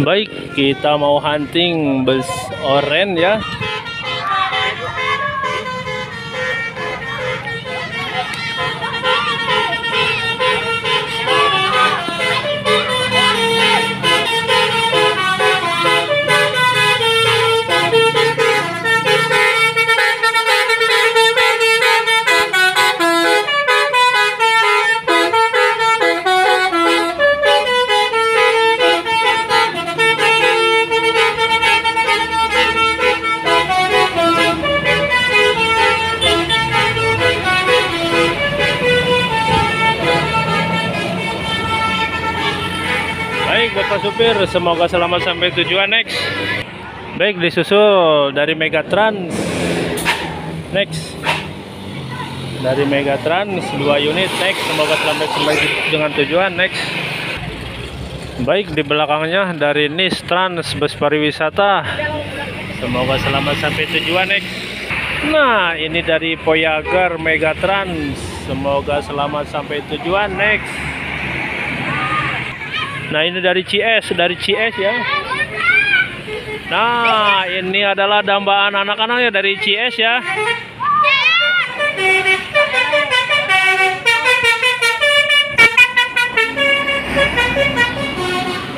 Baik, kita mau hunting bus oren ya. Bapak supir, semoga selamat sampai tujuan. Next. Baik, disusul dari Mega Trans. Next. Dari Mega Trans 2 unit. Next, semoga selamat sampai dengan tujuan. Next. Baik, di belakangnya dari Nis Trans bus pariwisata. Semoga selamat sampai tujuan. Next. Nah, ini dari Poyager Mega Trans. Semoga selamat sampai tujuan. Next. Nah, ini dari CS ya. Nah, ini adalah dambaan anak-anaknya dari CS ya.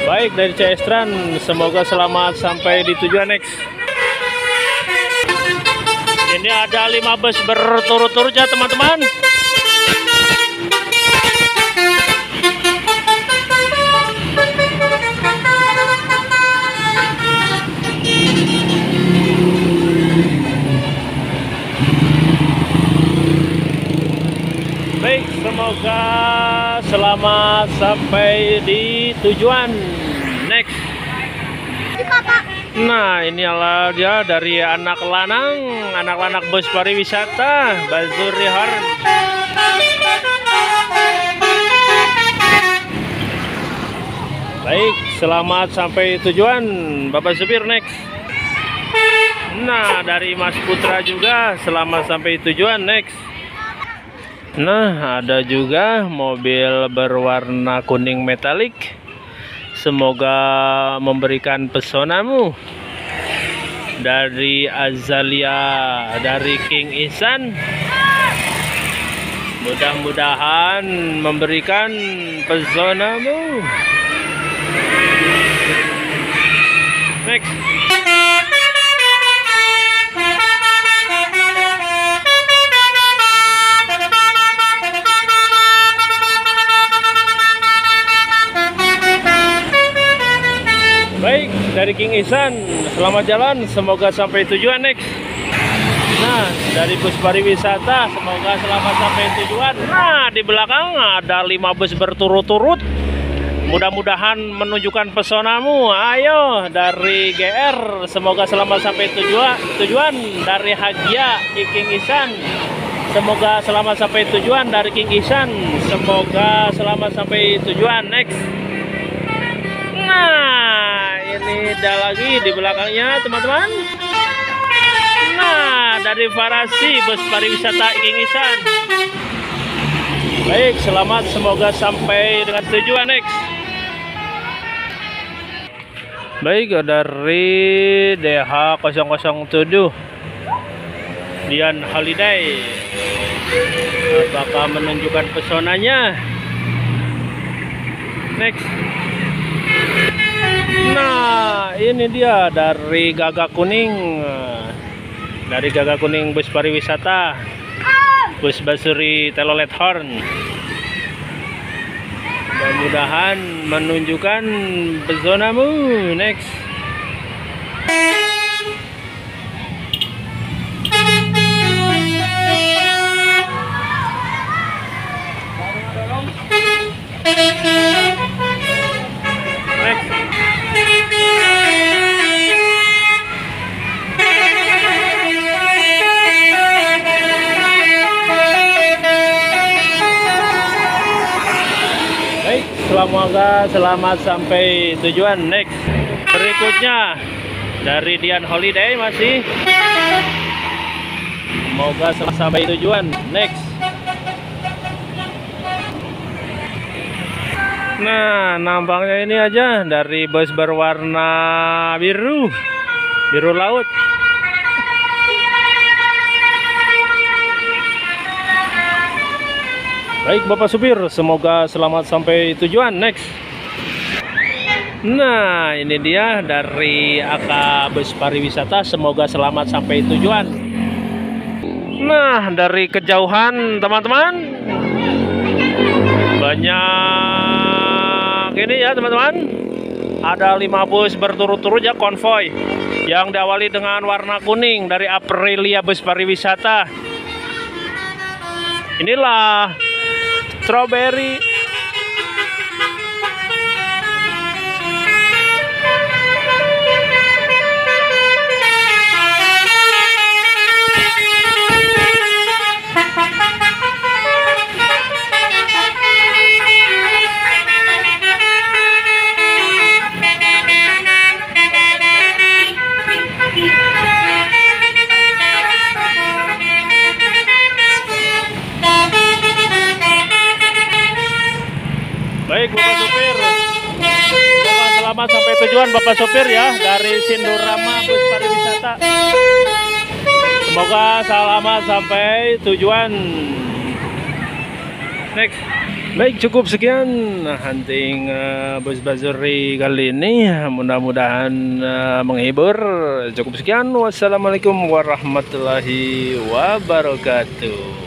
Baik, dari CS Tran, semoga selamat sampai di tujuan. Next. Ini ada 5 bus berturut-turut ya, teman-teman. Semoga selamat sampai di tujuan. Next. Nah, ini adalah dia dari anak lanang bus pariwisata Basuri. Baik, selamat sampai tujuan, Bapak supir. Next. Nah, dari Mas Putra juga selamat sampai tujuan. Next. Nah, ada juga mobil berwarna kuning metalik. Semoga memberikan pesonamu. Dari Azalia, dari King Ihsan. Mudah-mudahan memberikan pesonamu. Next. Baik, dari King Ihsan, selamat jalan, semoga sampai tujuan. Next. Nah, dari bus pariwisata, semoga selamat sampai tujuan. Nah, di belakang ada 5 bus berturut-turut. Mudah-mudahan menunjukkan pesonamu. Ayo, dari GR, semoga selamat sampai tujuan. Dari Hagia, King Ihsan, semoga selamat sampai tujuan. Dari King Ihsan, semoga selamat sampai tujuan. Next. Nah, ini ada lagi di belakangnya, teman-teman. Nah, dari Farasi bus pariwisata King Ihsan. Baik, selamat, semoga sampai dengan tujuan. Next. Baik, dari DH007 Dian Holiday. Apakah menunjukkan pesonanya? Next. Nah, ini dia dari Gagak Kuning. Dari Gagak Kuning bus pariwisata bus Basuri Telolet Horn. Mudah-mudahan menunjukkan pesonamu. Next. Semoga selamat sampai tujuan. Next. Berikutnya dari Dian Holiday masih. Semoga selamat sampai tujuan. Next. Nah, nampaknya ini aja dari bus berwarna biru, biru laut. Baik Bapak supir, semoga selamat sampai tujuan. Next. Nah, ini dia dari AK bus pariwisata, semoga selamat sampai tujuan. Nah, dari kejauhan teman-teman, banyak ini ya teman-teman. Ada 5 bus berturut-turut ya konvoy, yang diawali dengan warna kuning dari Aprilia bus pariwisata. Inilah strawberry. Baik Bapak supir, semoga selamat sampai tujuan Bapak supir ya, dari Sindorama bus pariwisata. Semoga selamat sampai tujuan. Next. Baik, cukup sekian hunting bus Basuri kali ini, mudah-mudahan menghibur. Cukup sekian, wassalamualaikum warahmatullahi wabarakatuh.